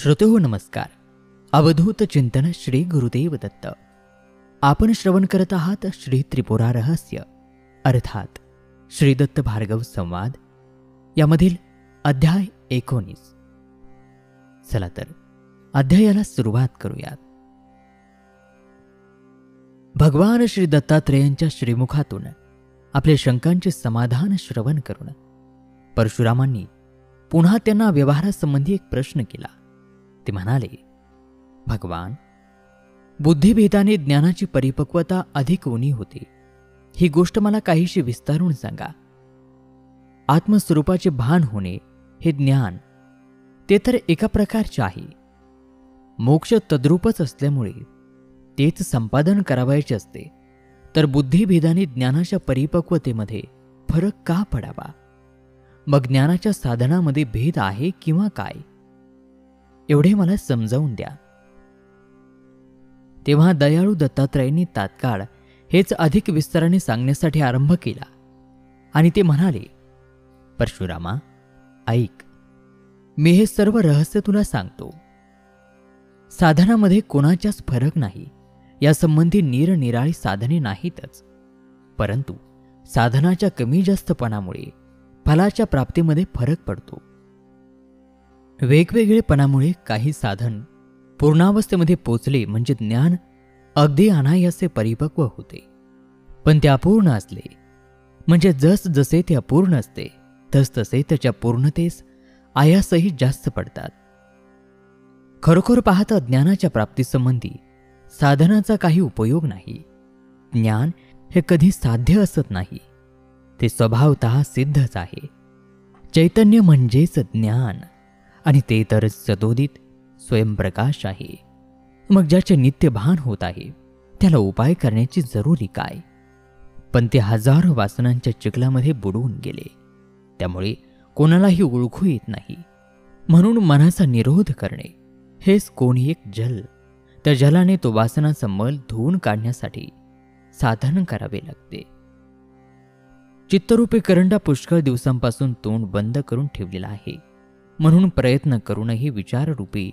श्रोतेहो नमस्कार। अवधूत चिंतन श्री गुरुदेव दत्त। आपण श्रवण करत आहात श्री त्रिपुरारहस्य अर्थात श्री दत्त भार्गव संवाद यामधील अध्याय 19। चला तर अध्यायाला सुरुवात करूयात। भगवान श्री दत्तात्रेयांच्या श्रीमुखातून आपले शंकांचे समाधान श्रवण करून परशुरामांनी पुन्हा त्यांना व्यवहारासंबंधी एक प्रश्न केला। ते म्हणाले, भगवान, बुद्धिभेदाने ज्ञानाची परिपक्वता अधिक उणी होते, ही गोष्ट मला काहीशी विस्तारून सांगा। आत्मस्वरूपाचे भान होणे हे ज्ञान ते तर एका प्रकारचे आहे, मोक्ष तद्रूपच असल्यामुळे तेच संपादन करावायचे असते, तर बुद्धिभेदाने ज्ञानाच्या परिपक्वतेमध्ये फरक का पडावा? मग ज्ञानाच्या साधनामध्ये भेद आहे किंवा काय, एवढे मला समजावून द्या। तेव्हा दयाळू दत्तात्रेयांनी तात्काळ हेच अधिक विस्ताराने सांगण्यासाठी आरंभ केला आणि ते म्हणाले, परशुरामा ऐक, मी हे सर्व रहस्य तुला सांगतो। साधनामध्ये कोणाच्याच फरक नाही, यासंबंधी निरनिराळी साधने नाहीतच, परंतु साधनाच्या कमी जास्तपणामुळे फलाच्या प्राप्तीमध्ये फरक पडतो। वेगवेगळेपणामुळे काही साधन पूर्णावस्थेमध्ये पोचले म्हणजे ज्ञान अगदी अनायासे परिपक्व होते, पण ते अपूर्ण असले म्हणजे जसजसे ते अपूर्ण असते तसतसे त्याच्या पूर्णतेस आयासही जास्त पडतात। खरोखर पाहता ज्ञानाच्या प्राप्तीसंबंधी साधनाचा काही उपयोग नाही। ज्ञान हे कधी साध्य असत नाही, ते स्वभावतः सिद्धच आहे। चैतन्य म्हणजेच ज्ञान आणि ते तर सदोदित स्वयंप्रकाश आहे। मग ज्याचे नित्य भान होत आहे त्याला उपाय करण्याची जरुरी काय? पण ते हजारो वासनांच्या चिखलामध्ये बुडून गेले, त्यामुळे कोणालाही ओळखू येत नाही। म्हणून मनाचा निरोध करणे हेच कोणी एक जल, त्या जलाने तो वासनाचा मल धुवून काढण्यासाठी साधन करावे लागते। चित्तरूपी करंडा पुष्कळ दिवसांपासून तोंड बंद करून ठेवलेला आहे, म्हणून प्रयत्न करूनही विचाररूपी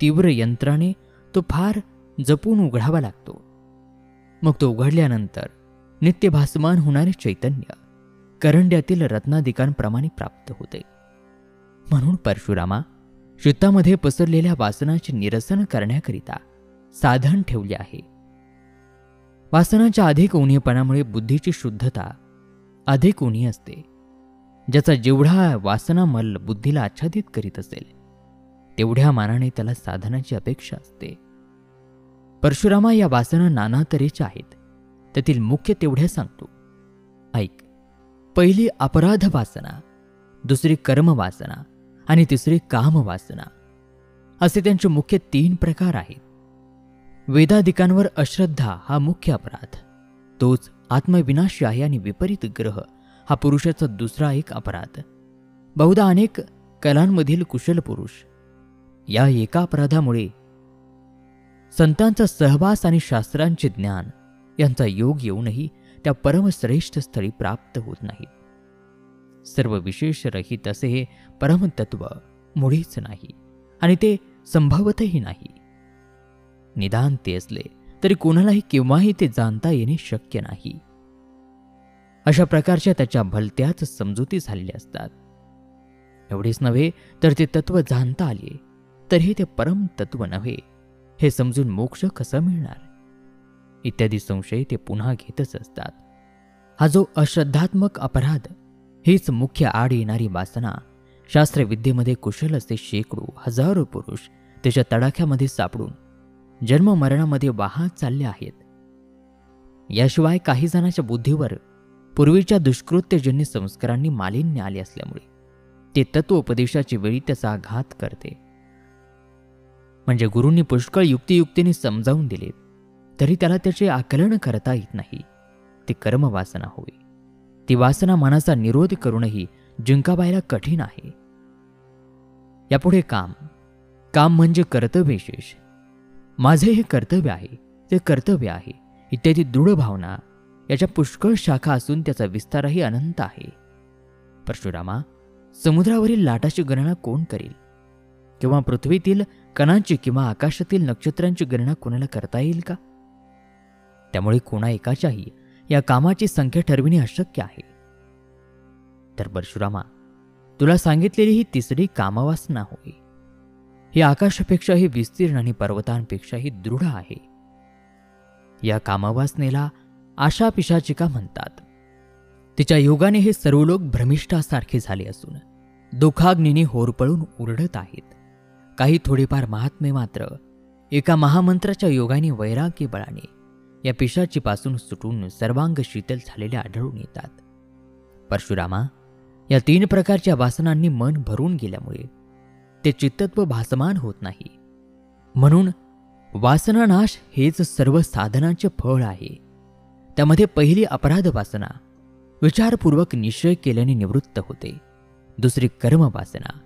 तीव्र यंत्राने तो फार जपून उघडावा लागतो। मग तो उघडल्यानंतर नित्य भासमान होणारे चैतन्य करंड्यातील रत्नादिकांप्रमाणे प्राप्त होते। म्हणून परशुरामा, चित्तामध्ये पसरलेल्या वासनाचे निरसन करण्याकरिता साधन ठेवले आहे। वासनाच्या अधिक उणीपणामुळे बुद्धीची शुद्धता अधिक उणी असते। ज्याचा जेवढा वासनामल बुद्धीला आच्छादित करीत असेल तेवढ्या मानाने त्याला साधनाची अपेक्षा असते। परशुरामा, या वासना नाना तऱ्हेच्या आहेत, त्यातील मुख्य तेवढ्या सांगतो ऐक। पहिली अपराध वासना, दुसरी कर्म वासना आणि तिसरी काम वासना, असे त्यांचे मुख्य 3 प्रकार आहेत। वेदादिकांवर अश्रद्धा हा मुख्य अपराध, तोच आत्मविनाशी आहे आणि विपरीत ग्रह हा पुरुषाचा दुसरा एक अपराध। बहुधा अनेक कलांमधील कुशल पुरुष या एका अपराधामुळे संतांचा सहवास आणि शास्त्रांचे ज्ञान यांचा योग येऊनही त्या परमश्रेष्ठ स्थळी प्राप्त होत नाहीत। सर्व विशेष रहित असे हे परमतत्व मुळीच नाही आणि ते संभवतही नाही। निदान ते असले तरी कोणालाही केव्हाही ते जाणता येणे शक्य नाही। अशा प्रकारच्या त्याच्या भलत्याच समजुती झालेल्या असतात। एवढेच नव्हे तर ते तत्व जाणता आले तरीही ते परम तत्व नव्हे हे समजून मोक्ष कसा मिळणार, इत्यादी संशय ते पुन्हा घेतच असतात। हा जो अश्रद्धात्मक अपराध, हीच मुख्य आड येणारी वासना। शास्त्रविद्येमध्ये कुशल असे शेकडो हजारो पुरुष त्याच्या तडाख्यामध्ये सापडून जन्ममरणामध्ये वाहत चालले आहेत। याशिवाय काही जणांच्या बुद्धीवर पूर्वीच्या दुष्कृत्यजन्य संस्कारांनी मालिन्य आले असल्यामुळे ते तत्वोपदेशाच्या वेळी त्याचा आघात करते। म्हणजे गुरूंनी पुष्कळ युक्तियुक्तीने समजावून दिले तरी त्याला त्याचे आकलन करता येत नाही, ती कर्मवासना होय। ती वासना मनाचा निरोध करूनही जिंकावायला कठीण आहे। यापुढे काम। काम म्हणजे कर्तव्यशेष, माझे हे कर्तव्य आहे, ते कर्तव्य आहे, इत्यादी दृढ भावना याच्या पुष्कळ शाखा असून त्याचा विस्तारही अनंत आहे। परशुरामा, समुद्रावरील लाटाची गणना कोण करेल किंवा पृथ्वीतील कणांची किंवा आकाशातील नक्षत्रांची गणना कोणाला करता येईल का? त्यामुळे कोणा एकाच्याही या कामाची संख्या ठरविणे अशक्य आहे. तर परशुरामा, तुला सांगितलेली ही तिसरी कामवासना होय. ही आकाशापेक्षाही विस्तीर्ण आणि पर्वतांपेक्षाही दृढ आहे. या कामवासनेला आशा पिशाचिका म्हणतात. तिच्या योगाने हे सर्व लोक भ्रमिष्ठासारखे झाले असून दुःखाग्नीने होरपळून ओरडत आहेत. काही थोडेफार महात्मे मात्र एका महामंत्राच्या योगाने वैराग्य बळाने या पिशाचीपासून सुटून सर्वांग शीतल झालेल्या आढळून येतात. परशुरामा, या तीन प्रकारच्या वासनांनी मन भरून गेल्यामुळे ते चित्तत्व भासमान होत नाही. म्हणून वासनानाश हेच सर्व साधनांचे फळ आहे. त्यामध्ये पहिली अपराध वासना विचारपूर्वक निश्चय केल्याने निवृत्त होते. दुसरी कर्म वासना,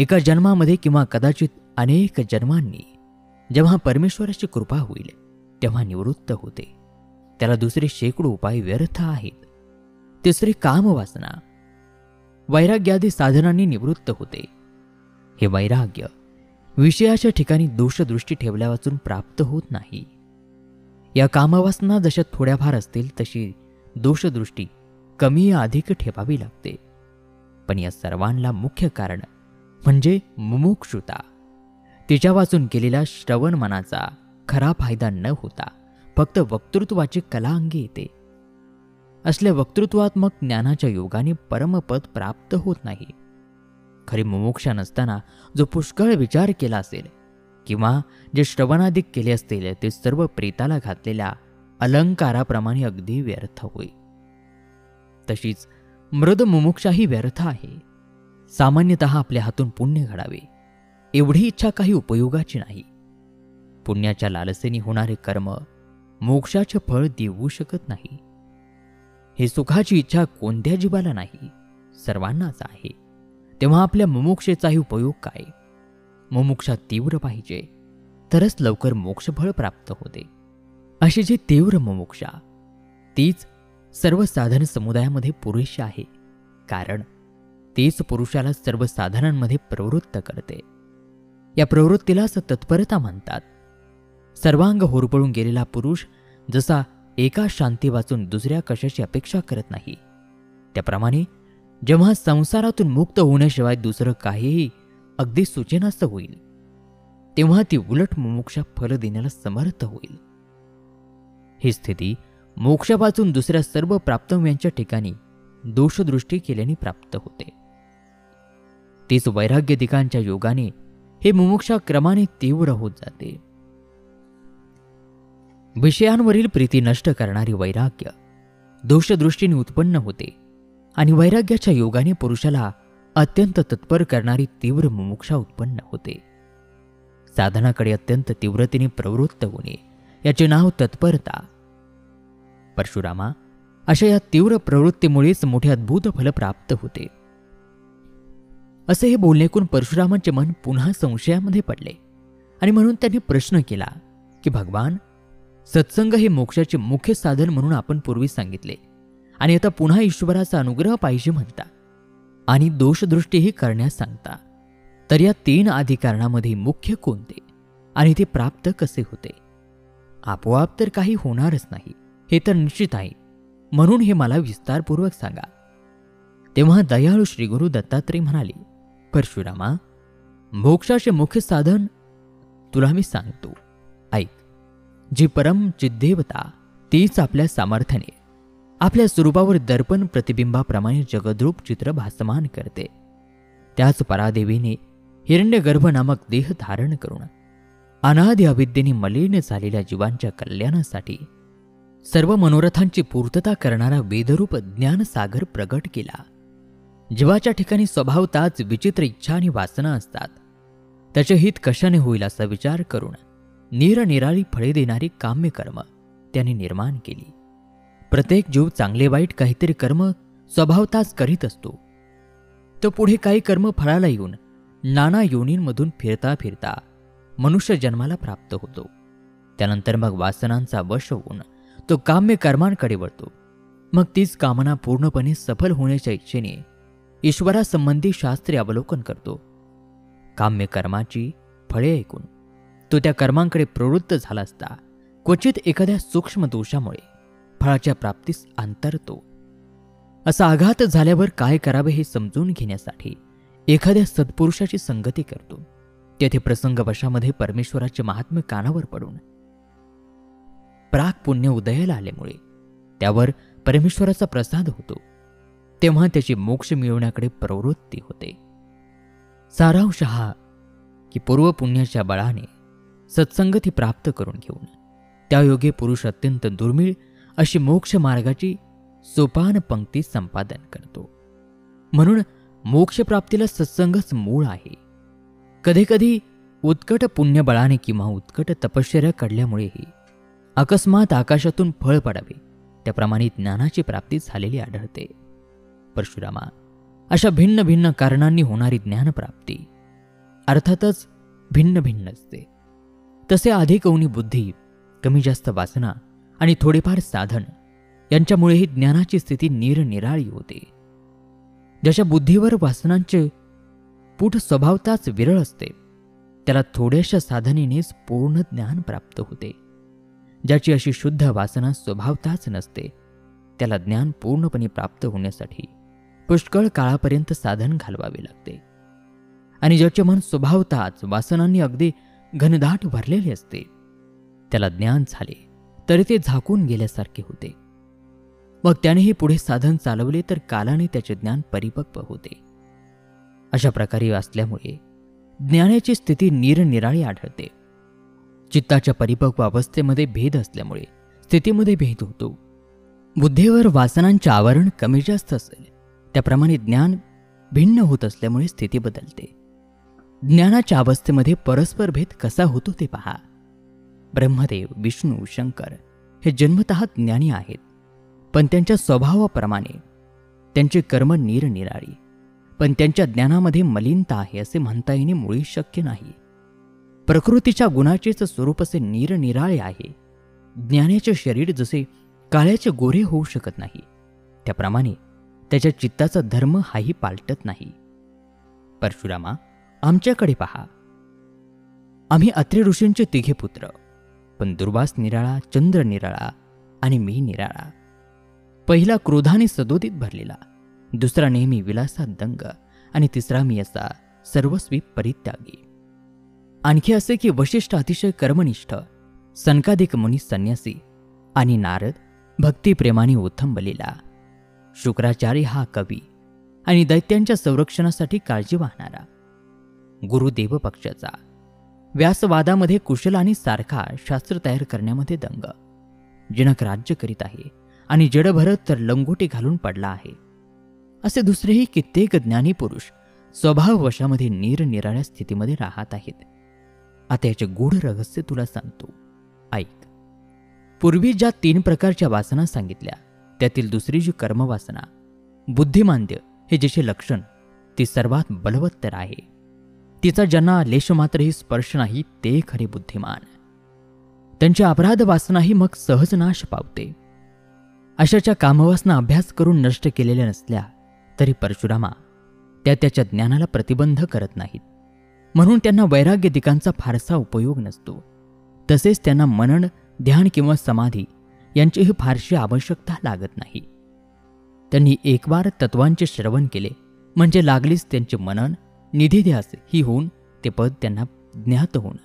एका जन्मामध्ये किंवा कदाचित अनेक जन्मांनी जेव्हा परमेश्वराची कृपा होईल तेव्हा निवृत्त होते. त्याला दुसरे शेकडो उपाय व्यर्थ आहेत. तिसरी काम वासना, वैराग्यादी साधनांनी निवृत्त होते. हे वैराग्य विषयाच्या ठिकाणी दोषदृष्टी ठेवल्यापासून प्राप्त होत नाही. या कामवासना जशा थोड्याफार असतील तशी दोषदृष्टी कमी अधिक ठेवावी लागते. पण या सर्वांना मुख्य कारण म्हणजे मुमुक्षुता. तिच्यापासून केलेला श्रवण मनाचा खरा फायदा न होता फक्त वक्तृत्वाची कला अंगी येते. असल्या वक्तृत्वात्मक ज्ञानाच्या योगाने परमपद प्राप्त होत नाही. खरी मुमुक्षा नसताना जो पुष्कळ विचार केला असेल किंवा जे श्रवणाधिक केले असतील ते सर्व प्रेताला घातलेल्या अलंकाराप्रमाणे अगदी व्यर्थ होईल. तशीच मृद मुमुक्षाही व्यर्थ आहे. सामान्यतः आपल्या हातून पुण्य घडावे एवढी इच्छा काही उपयोगाची नाही. पुण्याच्या लालसेने होणारे कर्म मोक्षाचे फळ देऊ शकत नाही. हे सुखाची इच्छा कोणत्या जीवाला नाही, सर्वांनाच आहे. तेव्हा आपल्या मुमुक्षेचाही उपयोग काय? मुमुक्षा तीव्र पाहिजे तरच लवकर मोक्षफळ प्राप्त होते. अशी जी तीव्र मुमुक्षा तीच सर्व साधन समुदायामध्ये पुरुष आहे, कारण तेच पुरुषाला सर्व साधनांमध्ये प्रवृत्त करते. या प्रवृत्तीलाच तत्परता म्हणतात. सर्वांग होरपळून गेलेला पुरुष जसा एका शांती वाचून दुसऱ्या कशाची अपेक्षा करत नाही, त्याप्रमाणे जेव्हा संसारातून मुक्त होण्याशिवाय दुसरं काहीही अगदी सुचेनासं होईल तेव्हा ती उलट मुमुक्षा फल देण्याला समर्थ होईल. ही स्थिती मोक्षापासून दुसऱ्या सर्व प्राप्तव्यांच्या ठिकाणी दोषदृष्टी केल्याने प्राप्त होते. तीच वैराग्यदिकांच्या योगाने हे मुमुक्षा क्रमाने तीव्र होत जाते. विषयांवरील प्रीती नष्ट करणारी वैराग्य दोषदृष्टीने उत्पन्न होते आणि वैराग्याच्या योगाने पुरुषाला अत्यंत तत्पर करणारी तीव्र मुमुक्षा उत्पन्न होते. साधनाकडे अत्यंत तीव्रतेने प्रवृत्त होणे याचे नाव तत्परता. परशुरामा, अशा या तीव्र प्रवृत्तीमुळेच मोठे अद्भुत फल प्राप्त होते. असे हे बोलणे ऐकून परशुरामाचे मन पुन्हा संशयामध्ये पडले आणि म्हणून त्यांनी प्रश्न केला की भगवान, सत्संग हे मोक्षाचे मुख्य साधन म्हणून आपण पूर्वी सांगितले आणि आता पुन्हा ईश्वराचा अनुग्रह पाहिजे म्हणता आणि दोषदृष्टीही करण्यास सांगता. तर या तीन अधिकारणामध्ये मुख्य कोणते आणि ते प्राप्त कसे होते? आपोआप तर काही होणारच नाही हे तर निश्चित आहे. म्हणून हे मला विस्तारपूर्वक सांगा. तेव्हा दयाळू श्री गुरु दत्तात्रेय म्हणाले, परशुरामा, मोक्षाचे मुख्य साधन तुला मी सांगतो, ऐक. जी परम चिद्देवता तीच आपल्या सामर्थ्याने आपल्या स्वरूपावर दर्पण प्रतिबिंबाप्रमाणे जगद्रूप चित्र भासमान करते. त्याच परादेवीने हिरण्यगर्भ नामक देह धारण करून अनादि अविद्येने मलिन झालेल्या जीवांच्या कल्याणासाठी सर्व मनोरथांची पूर्तता करणारा वेदरूप ज्ञानसागर प्रगट केला. जीवाच्या ठिकाणी स्वभावताच विचित्र इच्छा आणि वासना असतात. त्याचे हित कशाने होईल असा विचार करून निरनिराळी फळे देणारी काम्यकर्म त्याने निर्माण केली. प्रत्येक जीव चांगले वाईट काहीतरी कर्म स्वभावताच करीत असतो. तो पुढे काही कर्म फळाला येऊन नाना योनींमधून फिरता फिरता मनुष्य जन्माला प्राप्त होतो. त्यानंतर मग वासनांचा वश होऊन तो काम्य कर्मांकडे वळतो. मग तीच कामना पूर्णपणे सफल होण्याच्या इच्छेने ईश्वरासंबंधी शास्त्रे अवलोकन करतो. काम्य कर्माची फळे ऐकून तो त्या कर्मांकडे प्रवृत्त झाला असता क्वचित एखाद्या सूक्ष्म दोषामुळे फळाच्या प्राप्तीस अंतरतो। असा आघात झाल्यावर काय करावे हे समजून घेण्यासाठी एखाद्या सत्पुरुषाची संगती करतो। तेथे प्रसंगवशामध्ये परमेश्वराचे महात्म्य कानावर पडून प्राग पुण्य उदयाला आल्यामुळे त्यावर परमेश्वराचा प्रसाद होतो, तेव्हा त्याची मोक्ष मिळवण्याकडे प्रवृत्ती होते। सारांश हा की पूर्व पुण्याच्या बळाने सत्संगती प्राप्त करून घेऊन त्या योगे पुरुष अत्यंत दुर्मिळ अशी मोक्ष मार्गाची सोपान पंक्ती संपादन करतो। म्हणून मोक्षप्राप्तीला सत्संगच मूळ आहे। कधीकधी उत्कट पुण्यबळाने किंवा उत्कट तपश्चर्या कडल्यामुळेही अकस्मात आकाशातून फळ पडावे त्याप्रमाणे ज्ञानाची प्राप्ती झालेली आढळते। परशुरामा, अशा भिन्न भिन्न कारणांनी होणारी ज्ञानप्राप्ती अर्थातच भिन्न भिन्न असते। तसे अधिक अवनी बुद्धी, कमी जास्त वासना आणि थोडेफार साधन यांच्यामुळेही ज्ञानाची स्थिती निरनिराळी होते। ज्याच्या बुद्धीवर वासनांचे पुट स्वभावताच विरळ असते त्याला थोड्याशा साधनेनेच पूर्ण ज्ञान प्राप्त होते। ज्याची अशी शुद्ध वासना स्वभावताच नसते त्याला ज्ञान पूर्णपणे प्राप्त होण्यासाठी पुष्कळ काळापर्यंत साधन घालवावे लागते। आणि ज्याचे मन स्वभावताच वासनांनी अगदी घनदाट भरलेले असते त्याला ज्ञान झाले तरी ते झाकून गेल्यासारखे होते। मग त्यानेही पुढे साधन चालवले तर कालाने त्याचे ज्ञान परिपक्व होते। अशा प्रकारे असल्यामुळे ज्ञानाची स्थिती निरनिराळी आढळते। चित्ताच्या परिपक्व अवस्थेमध्ये भेद असल्यामुळे स्थितीमध्ये भेद होतो। बुद्धीवर वासनांचे आवरण कमी जास्त असेल त्याप्रमाणे ज्ञान भिन्न होत असल्यामुळे स्थिती बदलते। ज्ञानाच्या अवस्थेमध्ये परस्पर भेद कसा होतो ते पहा। ब्रह्मदेव, विष्णू, शंकर हे जन्मतः ज्ञानी आहेत, पण त्यांच्या स्वभावाप्रमाणे त्यांचे कर्म निरनिराळी, पण त्यांच्या ज्ञानामध्ये मलिनता आहे असे म्हणता येणे मुळी शक्य नाही। प्रकृतीच्या गुणाचेच स्वरूप असे निरनिराळे आहे। ज्ञानाचे शरीर जसे काळ्याचे गोरे होऊ शकत नाही त्याप्रमाणे त्याच्या चित्ताचा धर्म हाही पालटत नाही। परशुरामा, आमच्याकडे पहा। आम्ही अत्रि ऋषींचे तिघे पुत्र, पंदुरवास निराळा, चंद्र निराळा आणि मी निराळा। पहिला क्रोधाने सदोदित भरलेला, दुसरा नेहमी विलासात दंग आणि तिसरा मी असा सर्वस्वी परित्यागी। आणखी असे की वशिष्ठ अतिशय कर्मनिष्ठ, सनकादिक मुनी संन्यासी आणि नारद भक्तिप्रेमाने ओथंबलेला। शुक्राचार्य हा कवी आणि दैत्यांच्या संरक्षणासाठी काळजी वाहणारा, गुरुदेव पक्षाचा, व्यासवादामध्ये कुशल आणि सारखा शास्त्र तयार करण्यामध्ये दंग, जनक राज्य करीत आहे आणि जडभरत तर लंगोटी घालून पडला आहे। असे दुसरेही कित्येक ज्ञानी पुरुष स्वभाववशामध्ये निरनिराळ्या स्थितीमध्ये राहत आहेत। आता याचे गूढ रहस्य तुला सांगतो, ऐक। पूर्वी ज्या तीन प्रकारच्या वासना सांगितल्या त्यातील दुसरी जी कर्मवासना, बुद्धिमांद्य हे जिचे लक्षण, ती सर्वात बलवत्तर आहे। तिचा ज्यांना लेशमात्रही स्पर्श नाही ते खरे बुद्धिमान। त्यांची अपराध वासनाही मग सहज नाश पावते। अशाच्या कामवासना अभ्यास करून नष्ट केलेल्या नसल्या तरी परशुरामा त्या त्याच्या ज्ञानाला प्रतिबंध करत नाहीत, म्हणून त्यांना वैराग्य दिकांचा फारसा उपयोग नसतो। तसेच त्यांना मनन, ध्यान किंवा समाधी यांचीही फारशी आवश्यकता लागत नाही। त्यांनी एकवार तत्वांचे श्रवण केले म्हणजे लागलीच त्यांचे मनन, निधिध्यास ही होऊन ते पद त्यांना ज्ञात होऊन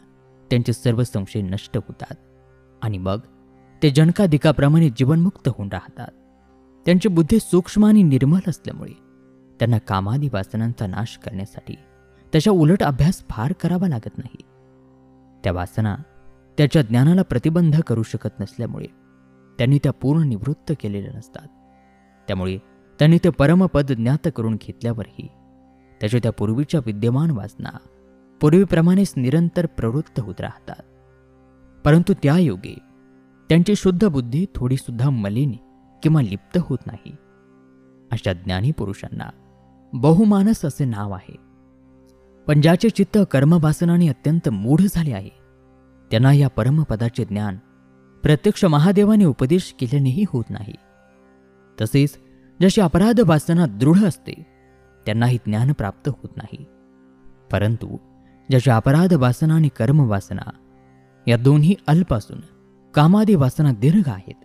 त्यांचे सर्व संशय नष्ट होतात आणि मग ते जनकादिकाप्रमाणे जीवनमुक्त होऊन राहतात। त्यांची बुद्धी सूक्ष्म आणि निर्मल असल्यामुळे त्यांना कामादी वासनांचा नाश करण्यासाठी त्याचा उलट अभ्यास फार करावा लागत नाही। त्या वासना त्याच्या ज्ञानाला प्रतिबंध करू शकत नसल्यामुळे त्यांनी त्या पूर्ण निवृत्त केलेल्या नसतात। त्यामुळे त्यांनी ते परमपद ज्ञात करून घेतल्यावरही त्याच्या त्या पूर्वीच्या विद्यमान वासना पूर्वीप्रमाणेच निरंतर प्रवृत्त होत राहतात। परंतु त्या योगे त्यांची शुद्ध बुद्धी थोडीसुद्धा मलिन किंवा लिप्त होत नाही। अशा ज्ञानी पुरुषांना बहुमानस असे नाव आहे। पण ज्याचे चित्त कर्मवासनाने अत्यंत मूढ झाले आहे त्यांना या परमपदाचे ज्ञान प्रत्यक्ष महादेवाने उपदेश केल्यानेही होत नाही। तसेच जशी अपराध वासना दृढ असते त्यांनाही ज्ञान प्राप्त होत नाही। परंतु ज्याची अपराध वासना आणि कर्म वासना या दोन्ही अल्प असून कामादी वासना दीर्घ आहेत,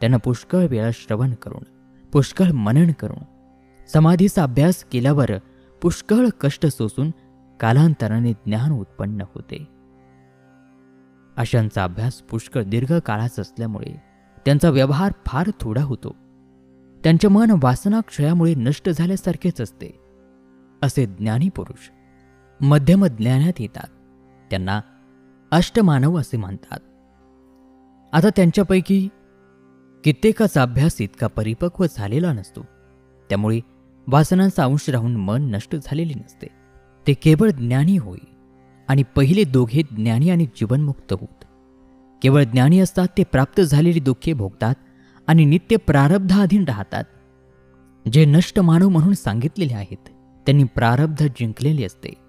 त्यांना पुष्कळ वेळा श्रवण करून पुष्कळ मनन करून समाधीचा अभ्यास केल्यावर पुष्कळ कष्ट सोसून कालांतराने ज्ञान उत्पन्न होते। अशांचा अभ्यास पुष्कळ दीर्घ काळाचा असल्यामुळे त्यांचा व्यवहार फार थोडा होतो। त्यांचे मन वासना क्षयामुळे नष्ट झाल्यासारखेच असते। असे ज्ञानी पुरुष मध्यम ज्ञानात येतात, त्यांना अष्टमानव असे म्हणतात। आता त्यांच्यापैकी कित्येकाचा अभ्यास इतका परिपक्व झालेला नसतो, त्यामुळे वासनांचा अंश राहून मन नष्ट झालेले नसते। ते केवळ ज्ञानी होय आणि पहिले दोघे ज्ञानी आणि जीवनमुक्त होत। केवळ ज्ञानी असतात ते प्राप्त झालेली दुःखे भोगतात आणि नित्य प्रारब्धाधीन राहतात। जे नष्ट मानव म्हणून सांगितलेले आहेत त्यांनी प्रारब्ध जिंकलेले असते।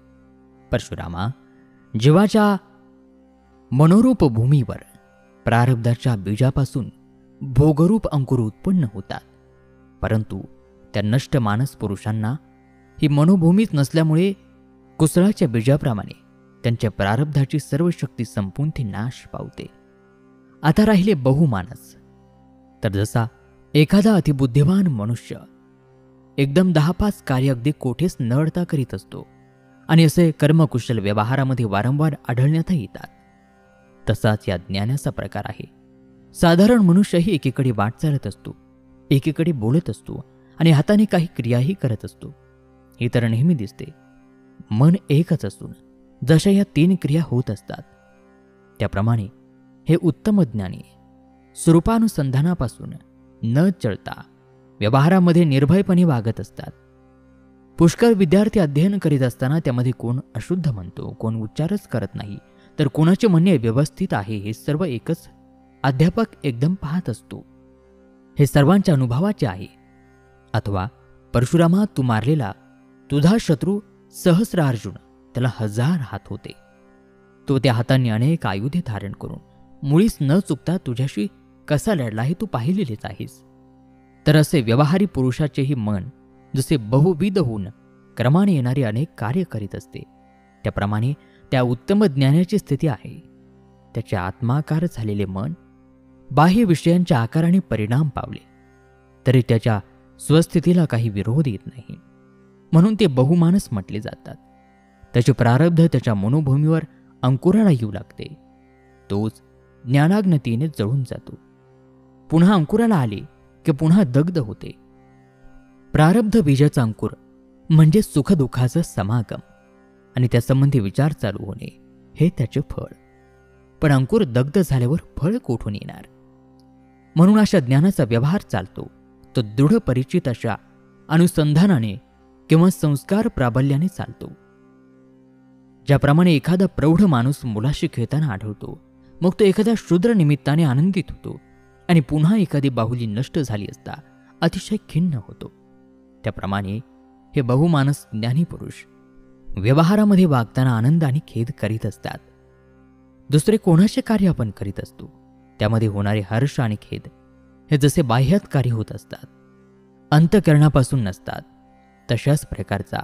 परशुरामा, जीवाच्या मनोरूप भूमीवर प्रारब्धाच्या बीजापासून भोगरूप अंकुर उत्पन्न होतात, परंतु त्या नष्ट मानस पुरुषांना ही मनोभूमीच नसल्यामुळे कुसळाच्या बीजाप्रमाणे त्यांच्या प्रारब्धाची सर्व शक्ती संपून ती नाश पावते। आता राहिले बहुमानस। तर जसा एखादा अतिबुद्धिमान मनुष्य एकदम 10-5 कार्य अगदी कोठेच न अडता करीत असतो आणि असे कर्मकुशल व्यवहारामध्ये वारंवार आढळण्यातही येतात, तसाच या ज्ञानाचा प्रकार आहे। साधारण मनुष्यही एकीकडे वाटचालत असतो, एकीकडे बोलत असतो आणि हाताने काही क्रियाही करत असतो, हे तर नेहमी दिसते। मन एकच असून जशा या 3 क्रिया होत असतात त्याप्रमाणे हे उत्तम ज्ञानी स्वरूपानुसंधानापासून न चळता व्यवहारामध्ये निर्भयपणे वागत असतात। पुष्कळ विद्यार्थी अध्ययन करीत असताना त्यामध्ये कोण अशुद्ध म्हणतो, कोण उच्चारच करत नाही, तर कोणाचे म्हणणे व्यवस्थित आहे हे सर्व एकच अध्यापक एकदम पाहत असतो। हे सर्वांच्या अनुभवाचे आहे। अथवा परशुरामा, तू मारलेला तुझा शत्रू सहस्रार्जुन, त्याला 1000 हात होते, तो त्या हातांनी अनेक आयुधे धारण करून मुळीच न चुकता तुझ्याशी कसा लढला हे तू पाहिलेलेच आहेस। तर असे व्यवहारी पुरुषाचेही मन जसे बहुविध होऊन क्रमाने येणारे अनेक कार्य करीत असते त्याप्रमाणे त्या उत्तम ज्ञानाची स्थिती आहे। त्याचे आत्माकार झालेले मन बाह्य विषयांच्या आकाराने परिणाम पावले तरी त्याच्या स्वस्थितीला काही विरोध येत नाही, म्हणून ते बहुमानस म्हटले जातात। त्याचे प्रारब्ध त्याच्या मनोभूमीवर अंकुराला येऊ लागते, तोच ज्ञानाग्नीने जळून जातो। पुन्हा अंकुराला आले की पुन्हा दग्ध होते। प्रारब्ध बीजाचा अंकुर म्हणजे सुखदुःखाचा समागम आणि त्यासंबंधी विचार चालू होणे हे त्याचे फळ, पण अंकुर दग्ध झाल्यावर फळ कोठून येणार? म्हणून अशा ज्ञानाचा व्यवहार चालतो तो दृढ परिचित अशा अनुसंधानाने किंवा संस्कार प्राबल्याने चालतो। ज्याप्रमाणे एखादा प्रौढ माणूस मुलाशी खेळताना आढळतो, मग तो एखाद्या शूद्र निमित्ताने आनंदित होतो आणि पुन्हा एखादी बाहुली नष्ट झाली असता अतिशय खिन्न होतो, त्याप्रमाणे हे बहुमानस ज्ञानी पुरुष व्यवहारामध्ये वागताना आनंद आणि खेद करीत असतात। दुसरे कोणाचे कार्य आपण करीत असतो त्यामध्ये होणारे हर्ष आणि खेद हे जसे बाह्यात कार्य होत असतात, अंतःकरणापासून नसतात, तशाच प्रकारचा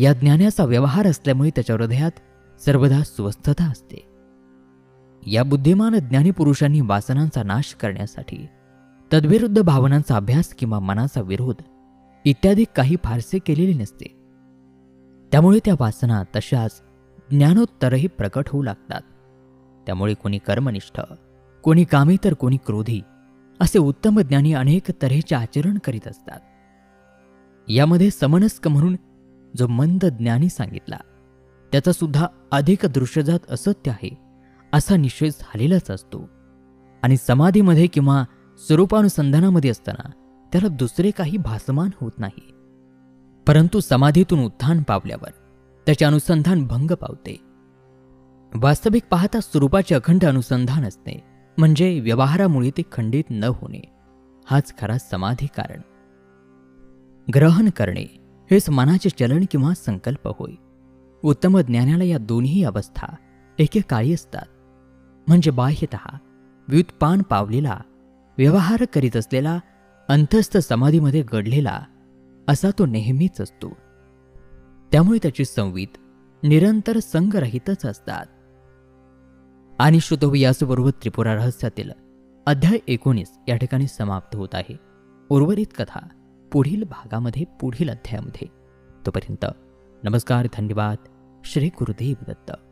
या ज्ञानाचा व्यवहार असल्यामुळे त्याच्या हृदयात सर्वदा स्वस्थता असते। या बुद्धिमान ज्ञानी पुरुषांनी वासनांचा नाश करण्यासाठी तद्विरुद्ध भावनांचा अभ्यास किंवा मनाचा विरोध इत्यादी काही फारसे केलेले नसते, त्यामुळे त्या वासना तशाच ज्ञानोत्तरही प्रकट होऊ लागतात। त्यामुळे कोणी कर्मनिष्ठ, कोणी कामी, तर कोणी क्रोधी असे उत्तम ज्ञानी अनेक तऱ्हेचे आचरण करीत असतात। यामध्ये समनस्क म्हणून जो मंद ज्ञानी सांगितला त्याचा सुद्धा अधिक दृश्यजात असत्य आहे असा निश्चय झालेलाच असतो आणि समाधीमध्ये किंवा स्वरूपानुसंधानामध्ये असताना त्याला दुसरे काही भासमान होत नाही, परंतु समाधीतून उत्थान पावल्यावर त्याचे अनुसंधान भंग पावते। वास्तविक पाहता स्वरूपाचे अखंड अनुसंधान असणे म्हणजे व्यवहारामुळे ते खंडित न होणे, हाच खरा समाधी कारण। ग्रहण करणे हेच मनाचे चलन किंवा संकल्प होय। उत्तम ज्ञानाला या दोन्ही अवस्था एकेकाळी असतात, म्हणजे बाह्यतः व्युत्पान पावलेला व्यवहार करीत असलेला अंतस्थ समाधीमध्ये घडलेला असा तो नेहमीच असतो, त्यामुळे त्याची संवित निरंतर संगरहितच असतात। आणि श्रोतो यासबरोबर त्रिपुरा रहस्यातील अध्याय 19 या ठिकाणी समाप्त होत आहे। उर्वरित कथा पुढील भागामध्ये पुढील अध्यायामध्ये। तोपर्यंत नमस्कार, धन्यवाद। श्री गुरुदेव दत्त।